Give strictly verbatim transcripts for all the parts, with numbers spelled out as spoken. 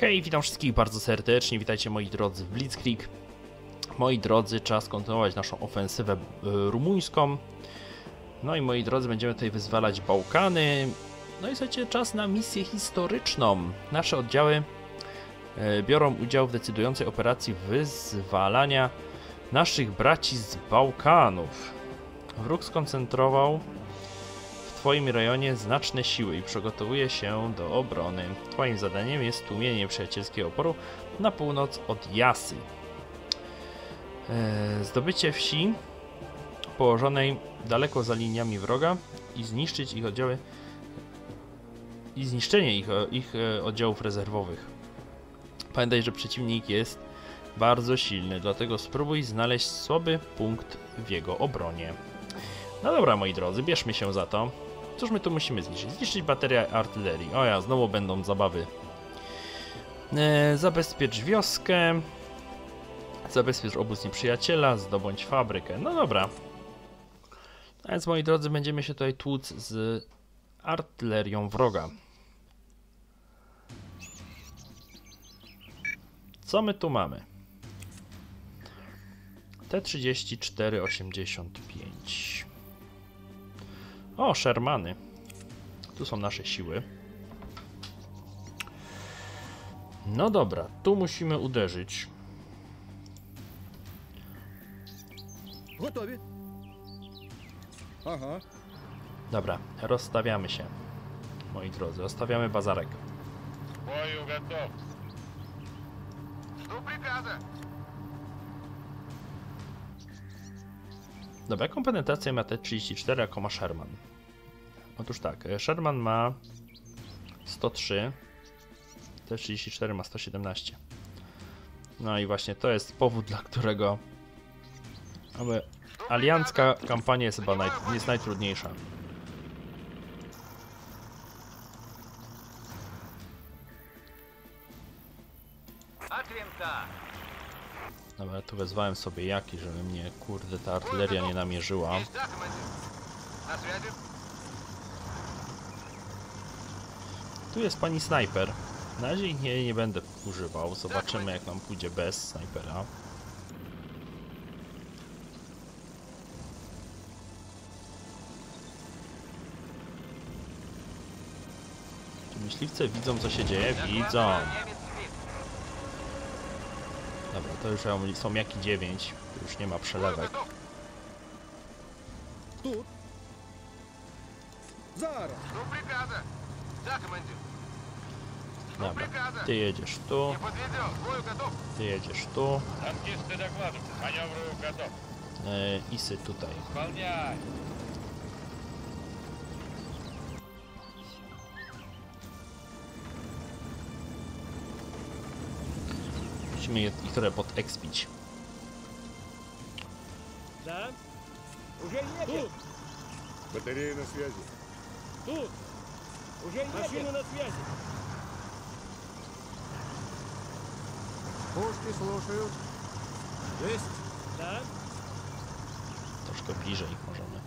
Hej, witam wszystkich bardzo serdecznie, witajcie moi drodzy w Blitzkrieg. Moi drodzy, czas kontynuować naszą ofensywę rumuńską. No i moi drodzy, będziemy tutaj wyzwalać Bałkany. No i słuchajcie, czas na misję historyczną. Nasze oddziały biorą udział w decydującej operacji wyzwalania naszych braci z Bałkanów. Wróg skoncentrował w Twoim rejonie znaczne siły i przygotowuje się do obrony. Twoim zadaniem jest tłumienie przyjacielskiego oporu na północ od Jasy. Zdobycie wsi położonej daleko za liniami wroga i zniszczyć ich oddziały i zniszczenie ich, ich oddziałów rezerwowych. Pamiętaj, że przeciwnik jest bardzo silny, dlatego spróbuj znaleźć słaby punkt w jego obronie. No dobra, moi drodzy, bierzmy się za to. Cóż my tu musimy zniszczyć? Zniszczyć baterię artylerii. O ja, znowu będą zabawy. Eee, zabezpiecz wioskę. Zabezpiecz obóz nieprzyjaciela. Zdobądź fabrykę. No dobra. A więc, moi drodzy, będziemy się tutaj tłuc z artylerią wroga. Co my tu mamy? T trzydzieści cztery osiemdziesiąt pięć. O, Shermany. Tu są nasze siły. No dobra, tu musimy uderzyć. Gotowi. Aha. Dobra, rozstawiamy się. Moi drodzy, rozstawiamy bazarek. Boju gotów. Do prikaza. Dobra, jaką penetrację ma T trzydzieści cztery, jaką ma Sherman? Otóż tak, Sherman ma sto trzy, T trzydzieści cztery ma sto siedemnaście. No i właśnie to jest powód, dla którego aliancka kampania jest chyba naj, jest najtrudniejsza. Dobra, tu wezwałem sobie jaki, żeby mnie, kurde, ta artyleria nie namierzyła. Tu jest pani snajper. Na razie jej nie będę używał. Zobaczymy, jak nam pójdzie bez snajpera. Czy myśliwce widzą, co się dzieje? Widzą. Dobra, to już są jaki dziewięć, już nie ma przelewek. Tu. Zaraz. Dobra, ty jedziesz tu. Ty jedziesz tu. Yy, Isy tutaj. Musimy je trochę podekspić. Baterie na związku. Tu. Maszyny na związku. Puszki słuchają. Jest. Troszkę bliżej możemy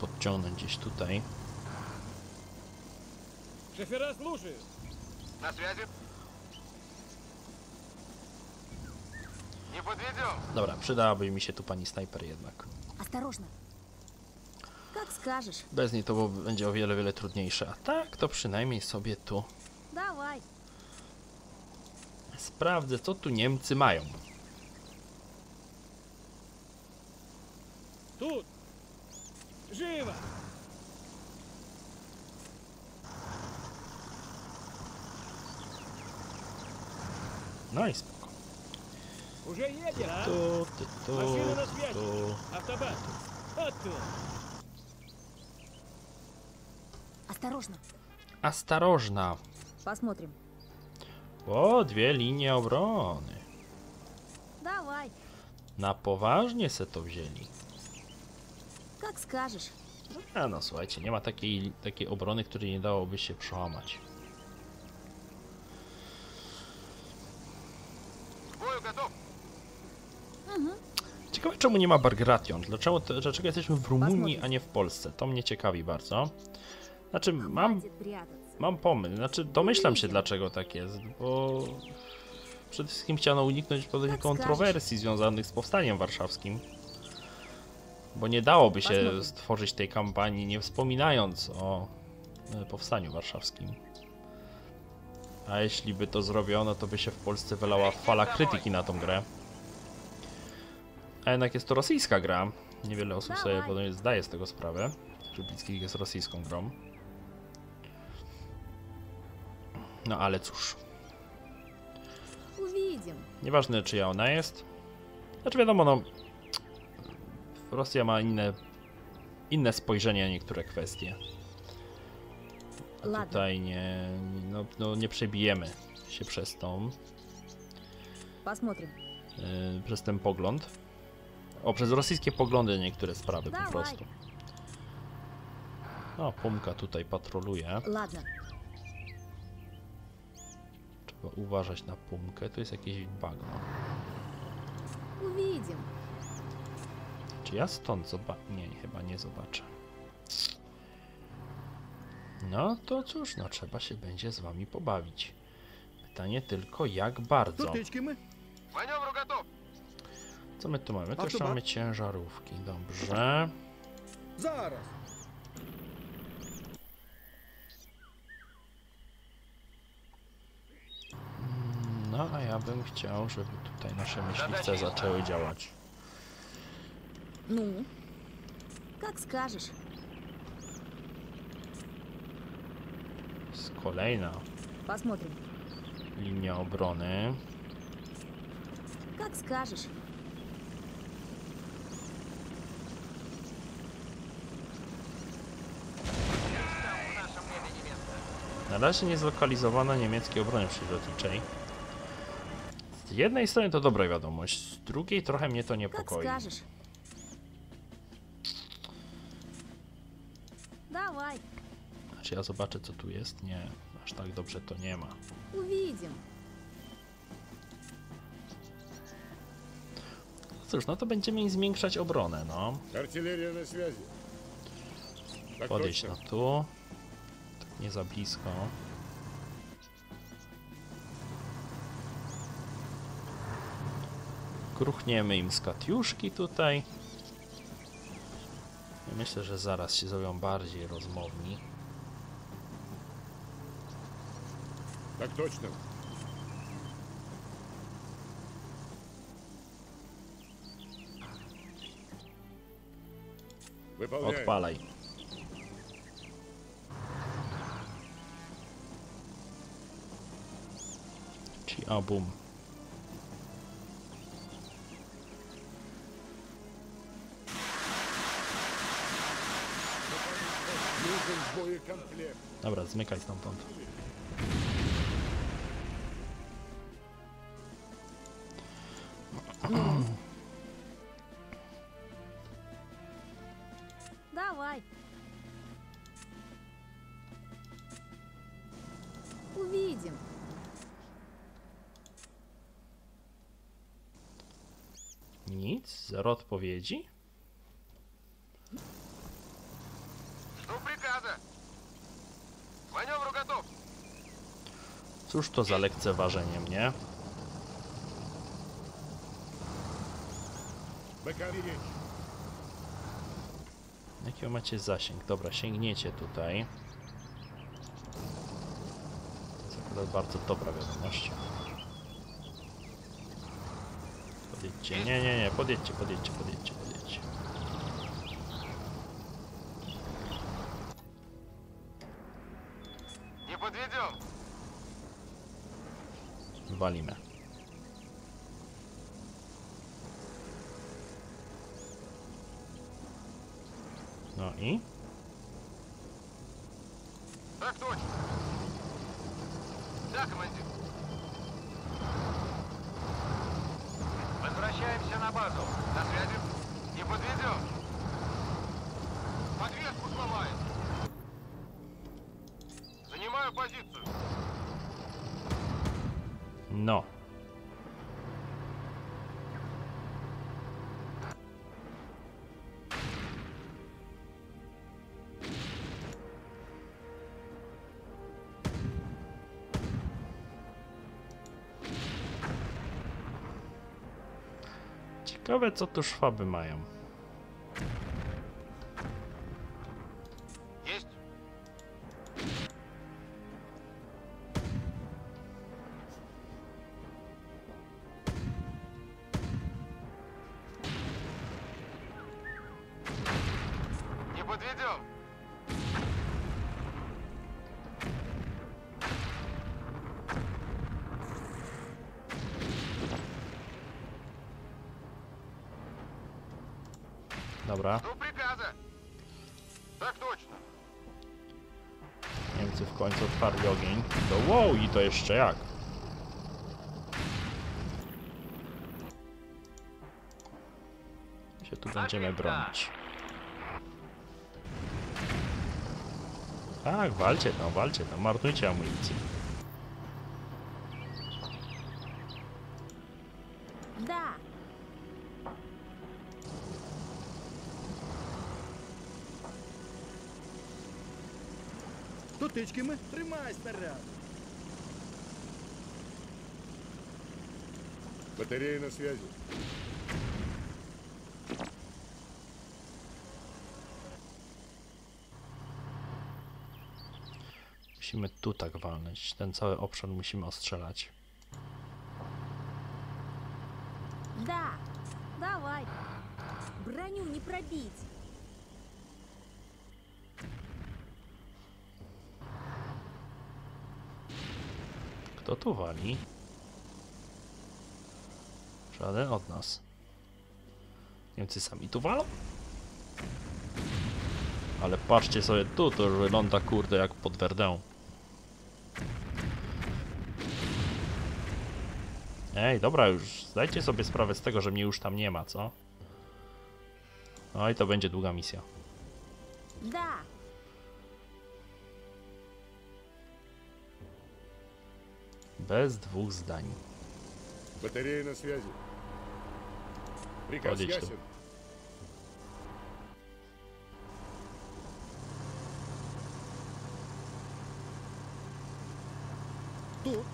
podciągnąć gdzieś tutaj. Szefera słuchają. Na związku. Dobra, przydałaby mi się tu pani snajper jednak. Bez niej to będzie o wiele, wiele trudniejsze. A tak, to przynajmniej sobie tu sprawdzę, co tu Niemcy mają. Tu! Żywa! No i spoko. Уже едет, а? Машина на связи. Автобан. Оттуда. Осторожно. Осторожно. Посмотрим. О, две линии обороны. Давай. На poważnie se to wzięli. Как скажешь. A no słuchajcie, nie ma takiej, takiej obrony, której nie dałoby się przełamać. Ciekawe, czemu nie ma Bagration? Dlaczego, dlaczego jesteśmy w Rumunii, a nie w Polsce? To mnie ciekawi bardzo. Znaczy, mam, Mam pomysł, znaczy domyślam się dlaczego tak jest, bo przede wszystkim chciano uniknąć pewnych kontrowersji związanych z powstaniem warszawskim. Bo nie dałoby się stworzyć tej kampanii nie wspominając o powstaniu warszawskim. A jeśli by to zrobiono, to by się w Polsce wylała fala krytyki na tą grę. A jednak jest to rosyjska gra. Niewiele osób sobie zdaje z tego sprawę, że Blitzkrieg jest rosyjską grą. No ale cóż. Nieważne czyja ona jest. Znaczy wiadomo, no... Rosja ma inne, inne spojrzenie na niektóre kwestie. A tutaj nie, no, no nie przebijemy się przez tą, yy, przez ten pogląd. O, przez rosyjskie poglądy na niektóre sprawy po prostu. O, Pumka tutaj patroluje. Trzeba uważać na Pumkę. Tu jest jakieś bagno. Czy ja stąd zobaczę? Nie, chyba nie zobaczę. No to cóż, no trzeba się będzie z wami pobawić. Pytanie tylko jak bardzo. Co my tu mamy? Też mamy ciężarówki, dobrze. Zaraz. No a ja bym chciał, żeby tutaj nasze myśliwce zaczęły działać. No, jak skażesz? Kolejna linia obrony. Jak skażesz? Na razie nie zlokalizowano niemieckiej obrony przyrodniczej. Z jednej strony to dobra wiadomość, z drugiej trochę mnie to niepokoi. Ja zobaczę co tu jest. Nie, aż tak dobrze to nie ma. No cóż, no to będziemy im zwiększać obronę, no. Podejdź na tu. Tak nie za blisko. Kruchniemy im z Katiuszki tutaj. Ja myślę, że zaraz się zrobią bardziej rozmowni. Tak точно. Odpalaj. Ci abum. Dobra, zmykaj stamtąd. Nic, zero odpowiedzi. Cóż to za lekceważenie mnie? Jakiego macie zasięg? Dobra, sięgniecie tutaj. To jest akurat bardzo dobra wiadomość. Podjedźcie, nie, nie, nie, podjedźcie, podjedźcie, podjedźcie, podjedźcie. Nie podjedziemy. Walimy. No i? Tak точно. Да, командир. Возвращаемся на базу. На связи. Не подведем. Подвеску сломает. Занимаю позицию. No. Ciekawe, co tu Szwaby mają. Dobra. Niemcy w końcu otwarli ogień. To wow, i to jeszcze jak. My się tu będziemy bronić. Tak, walcie tam, walcie tam, marnujcie amunicję. Тычки мы, тримай снаряд. Батарея на связи. Musimy tu tak walnąć. Ten cały obszar musimy ostrzelać. Да, давай. Броню не пробить. Kto tu wali? Żaden od nas. Niemcy sami tu walą? Ale patrzcie sobie tu, to już wygląda kurde jak pod Verdun. Ej, dobra już, zdajcie sobie sprawę z tego, że mnie już tam nie ma, co? No i to będzie długa misja. Bez dwóch zdań. Bateria na связи. Приказ ясен. Тут.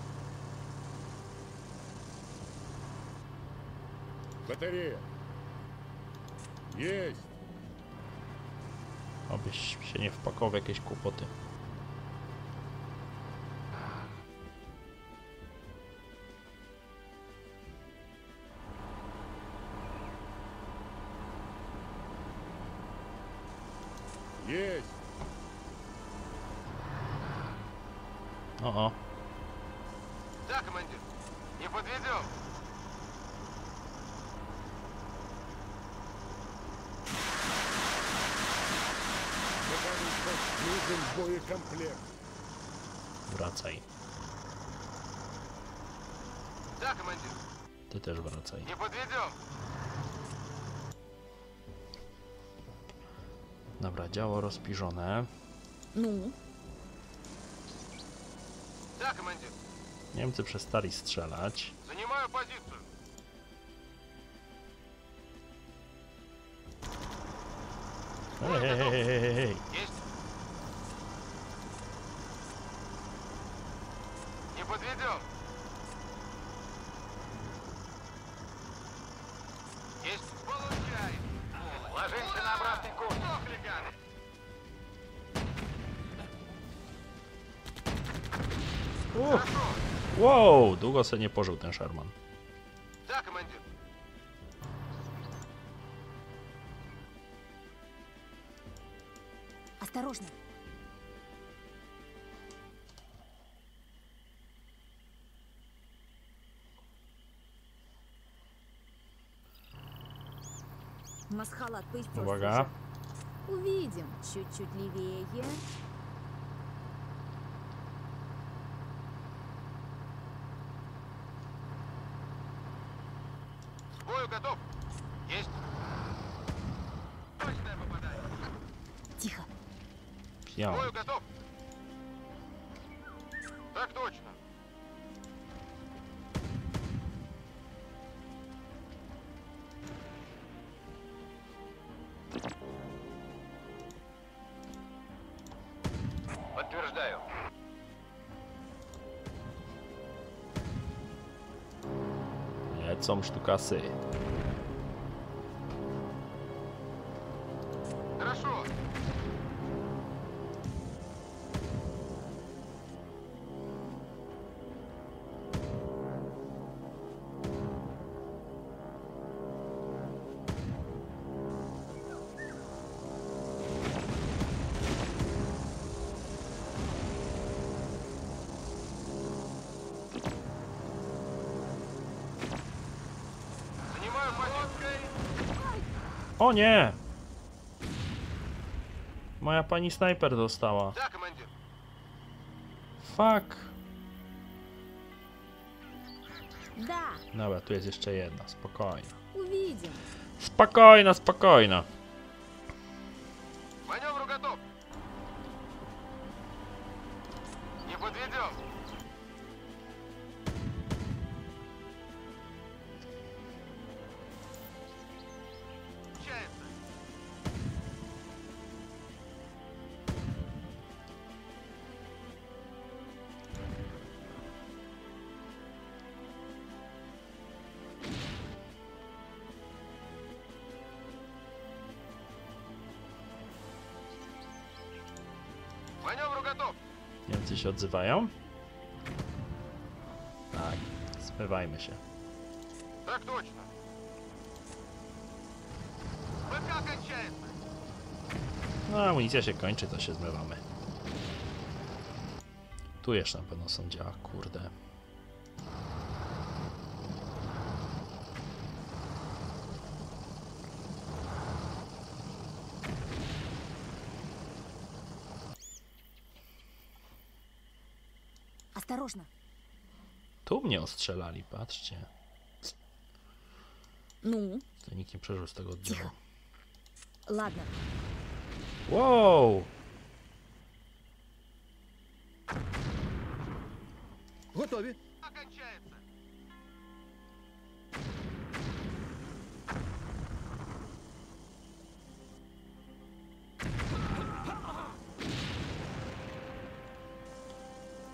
Bateria. Jest. Obyś się nie wpakował w jakieś kłopoty. O-o. Да, командир. Не подведем. Нужен боекомплект. Wracaj. Да, командир. Ty też wracaj. Nie podwiedziom. Dobra, działo rozpiżone. No. Niemcy przestali strzelać. Zajmuję pozycję. Hej, hej, hej, hej. Nie podwiedzią. Jest. Получай. Ложимся на обратный курс. Uh. Wow, długo sobie nie pożył ten Sherman. Ostrożnie. Uwaga. Uwidzimy. Чуть-чуть lewej. Ja. Tak точно. Potwierdzam. Lecą sztukasy. O nie! Moja pani snajper dostała. Fuck! Dobra, tu jest jeszcze jedna, spokojna. Spokojna, spokojna. Niemcy się odzywają. Tak, zmywajmy się. Tak, точно. No, amunicja się kończy, to się zmywamy. Tu jeszcze na pewno są działa, kurde. Tu mnie ostrzelali, patrzcie. No. To nikt nie przeżył z tego oddziału. Ładne. Wow! Gotowi.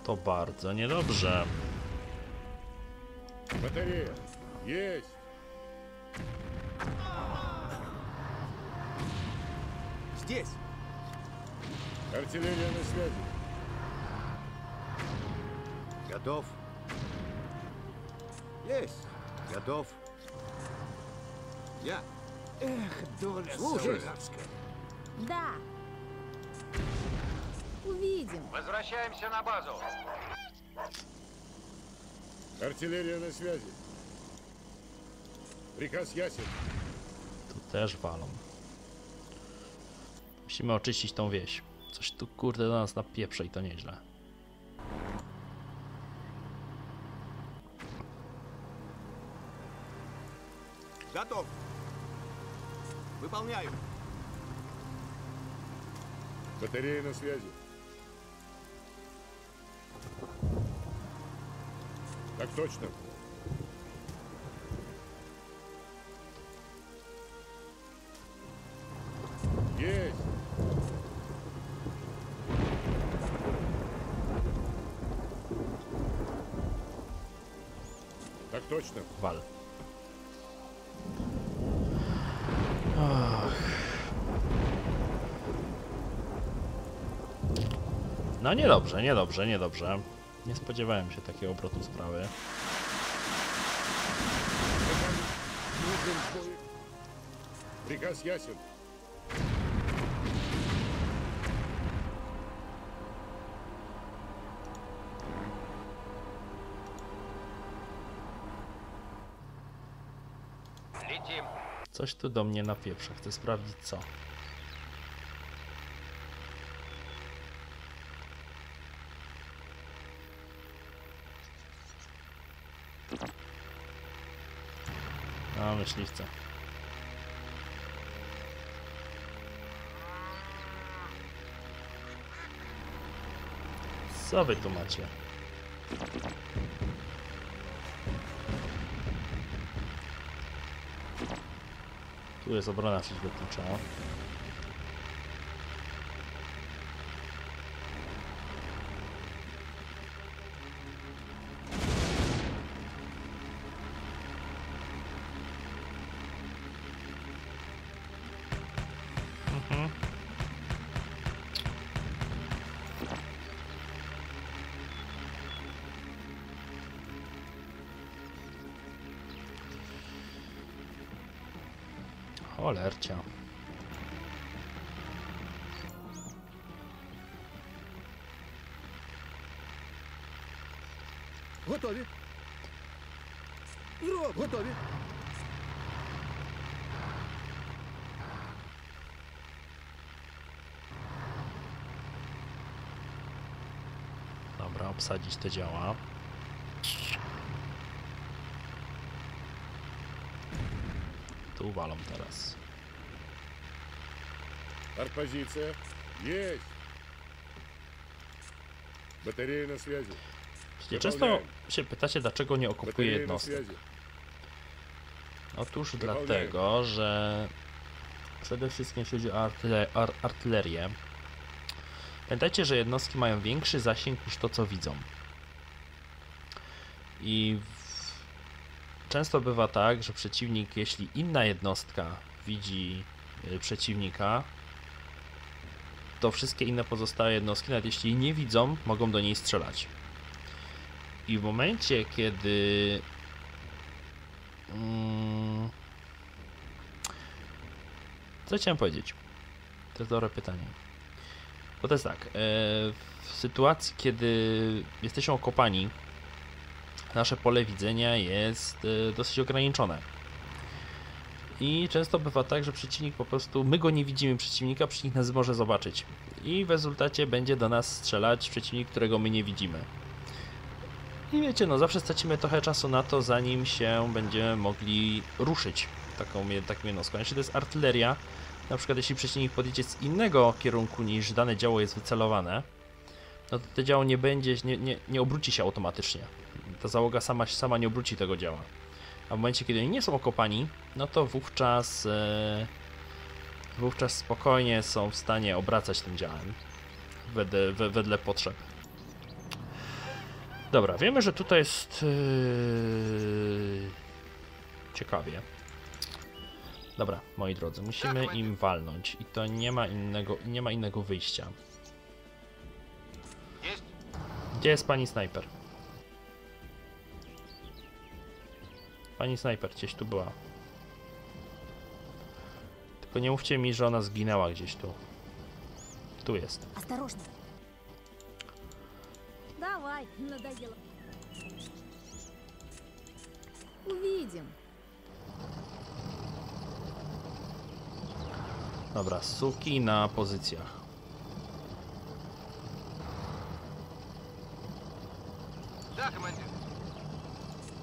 To bardzo niedobrze. Bateria, jest! Здесь! Артиллерия на связи. Готов. Есть! Готов. Я. Эх, доля служарская. Да. Увидим. Возвращаемся на базу. Артиллерия на связи. Приказ ясен. Tu też walą. Musimy oczyścić tą wieś. Coś tu kurde do nas napieprze i to nieźle. Gotów. Wypełniają. Bateria na связи. Так точно. Есть. Так точно. Вал. No niedobrze, niedobrze, niedobrze. Nie spodziewałem się takiego obrotu sprawy. Приказ ясен. Coś tu do mnie napieprza. Chcę sprawdzić co. A myśliwca. Co wy tu macie? Tu jest obrona przeciwlotnicza. Cholercia. Gotowi. Gotowi. obsadzić te działa. Tu walą teraz. Арпозиция. Есть. Батарея на связи. Często się pytacie, dlaczego nie okupuję jednostek. Otóż dlatego, że przede wszystkim jeśli chodzi o artylerię. Pamiętajcie, że jednostki mają większy zasięg niż to, co widzą. I często bywa tak, że przeciwnik, jeśli inna jednostka widzi przeciwnika, to wszystkie inne pozostałe jednostki, nawet jeśli jej nie widzą, mogą do niej strzelać. I w momencie, kiedy hmm... co chciałem powiedzieć? To jest dobre pytanie. Bo to jest tak, w sytuacji, kiedy jesteśmy okopani, nasze pole widzenia jest dosyć ograniczone. I często bywa tak, że przeciwnik po prostu, my go nie widzimy przeciwnika, przeciwnik nas może zobaczyć. I w rezultacie będzie do nas strzelać przeciwnik, którego my nie widzimy. I wiecie, no zawsze stracimy trochę czasu na to, zanim się będziemy mogli ruszyć taką, taką jednostką. Jeśli to jest artyleria, na przykład jeśli przeciwnik podjedzie z innego kierunku niż dane działo jest wycelowane, no to to działo nie będzie, nie, nie, nie obróci się automatycznie. Ta załoga sama, sama nie obróci tego działa. A w momencie, kiedy oni nie są okopani, no to wówczas e, wówczas spokojnie są w stanie obracać tym działem wedle, wedle potrzeb. Dobra, wiemy, że tutaj jest e, ciekawie. Dobra, moi drodzy, musimy im walnąć i to nie ma innego, nie ma innego wyjścia. Gdzie jest pani snajper? Pani snajper gdzieś tu była. Tylko nie mówcie mi, że ona zginęła gdzieś tu. Tu jest. Dobra, suki na pozycjach.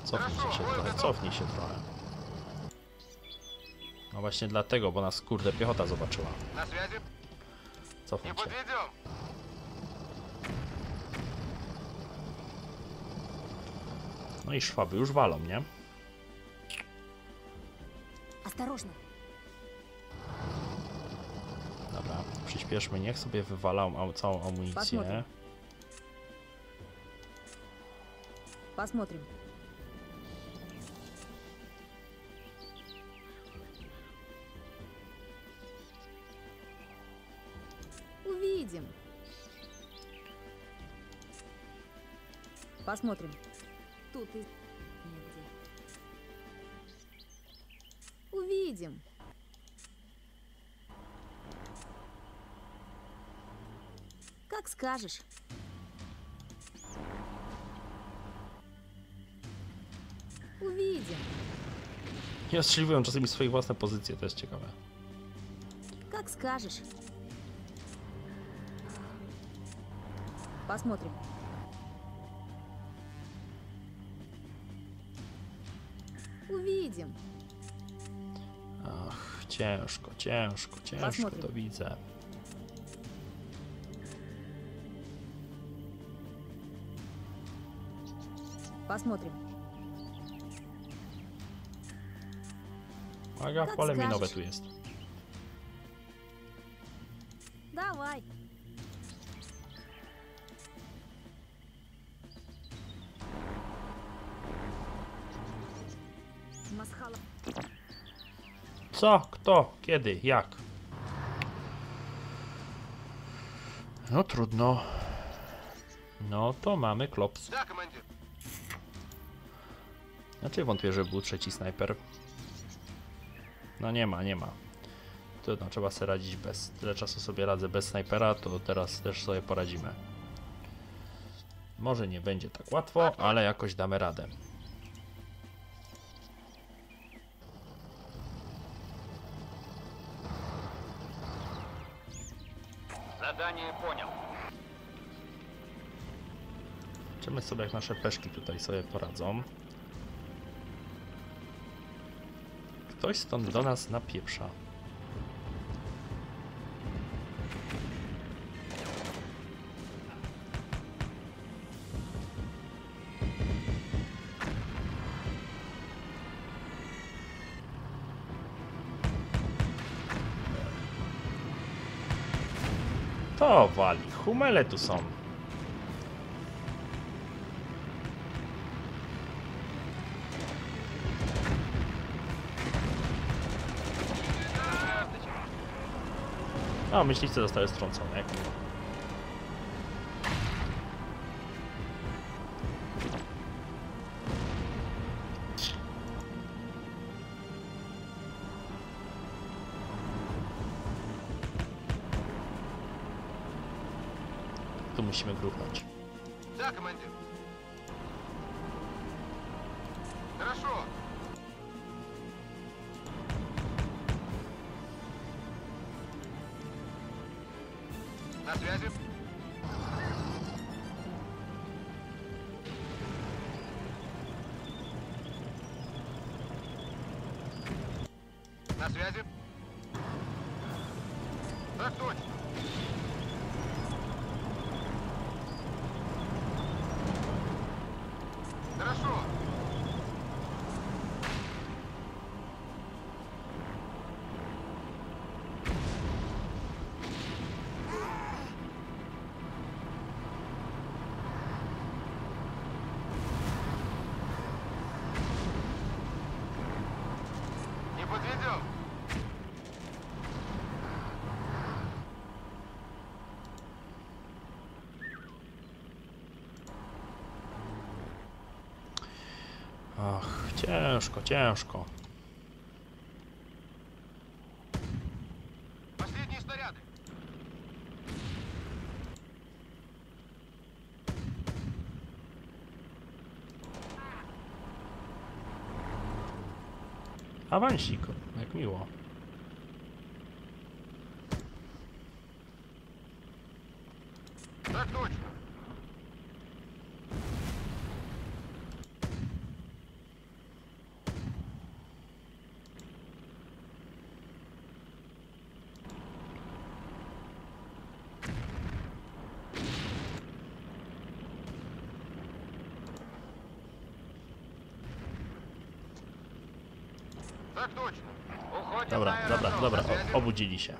Cofnij się trochę, cofnij się trochę. No właśnie dlatego, bo nas kurde piechota zobaczyła. Cofnij się. No i szwaby już walą, nie? Dobra, przyspieszmy, niech sobie wywalą całą amunicję. Посмотрим. Тут и... Увидим. Как скажешь. Увидим. Я ostrzeliwuję czasami swoje własne pozycje, to jest ciekawe. Как скажешь. Посмотрим. Ach, ciężko, ciężko, ciężko to widzę. Uwaga, pole minowe tu jest. Dawaj. Co? Kto? Kiedy? Jak? No trudno. No to mamy klops. Znaczy wątpię, że był trzeci snajper. No nie ma, nie ma. Trudno, trzeba sobie radzić bez... Tyle czasu sobie radzę bez snajpera, to teraz też sobie poradzimy. Może nie będzie tak łatwo, ale jakoś damy radę. Zobaczymy sobie, jak nasze peszki tutaj sobie poradzą. Ktoś stąd do nas napieprza. To wali, humele tu są. A, myśliwce zostały strącone. Tu musimy gruchać. Tak, komendy. Хорошо. Na связи. Na связи. Так точно. Хорошо. Ach, ciężko, ciężko. Awansik, jak miło. Dobra, dobra, dobra, obudzili się.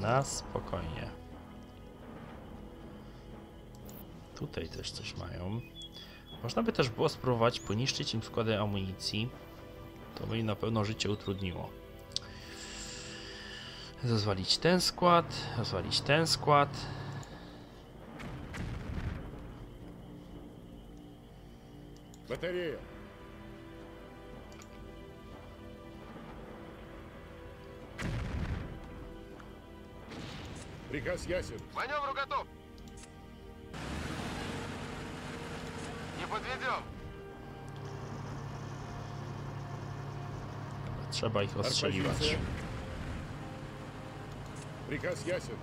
Na spokojnie. Tutaj też coś mają. Można by też było spróbować poniszczyć im składy amunicji. To by im na pewno życie utrudniło. Rozwalić ten skład, rozwalić ten skład. Bateria. Приказ ясен. Маневр готов. Не подведем. Trzeba ich ostrzeliwać. Приказ ясен.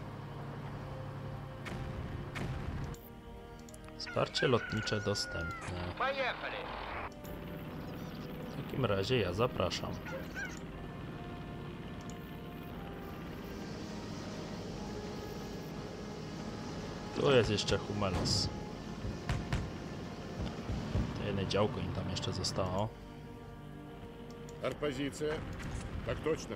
Wsparcie lotnicze dostępne. W takim razie ja zapraszam. Tu jest jeszcze Humelos. To jedno działko im tam jeszcze zostało. Arpozycja. Tak точно.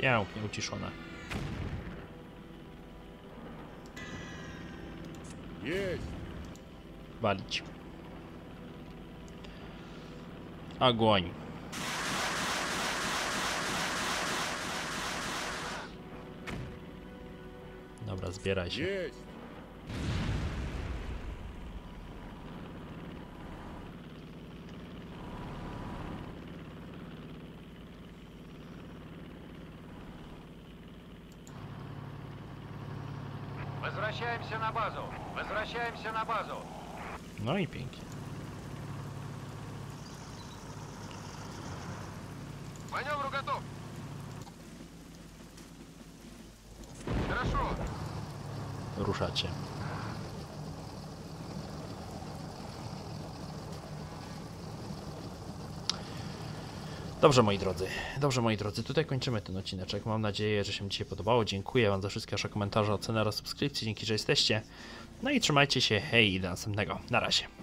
Pięknie uciszone. Walić. Ogoń. Dobra, zbieraj się. Возвращаемся на базу. Возвращаемся на базу. No i pięknie. Маневру готов. Хорошо. Ruszacie. Dobrze, moi drodzy, dobrze, moi drodzy, tutaj kończymy ten odcineczek. Mam nadzieję, że się dzisiaj podobało. Dziękuję Wam za wszystkie Wasze komentarze, ocenę oraz subskrypcje. Dzięki, że jesteście. No i trzymajcie się. Hej i do następnego. Na razie.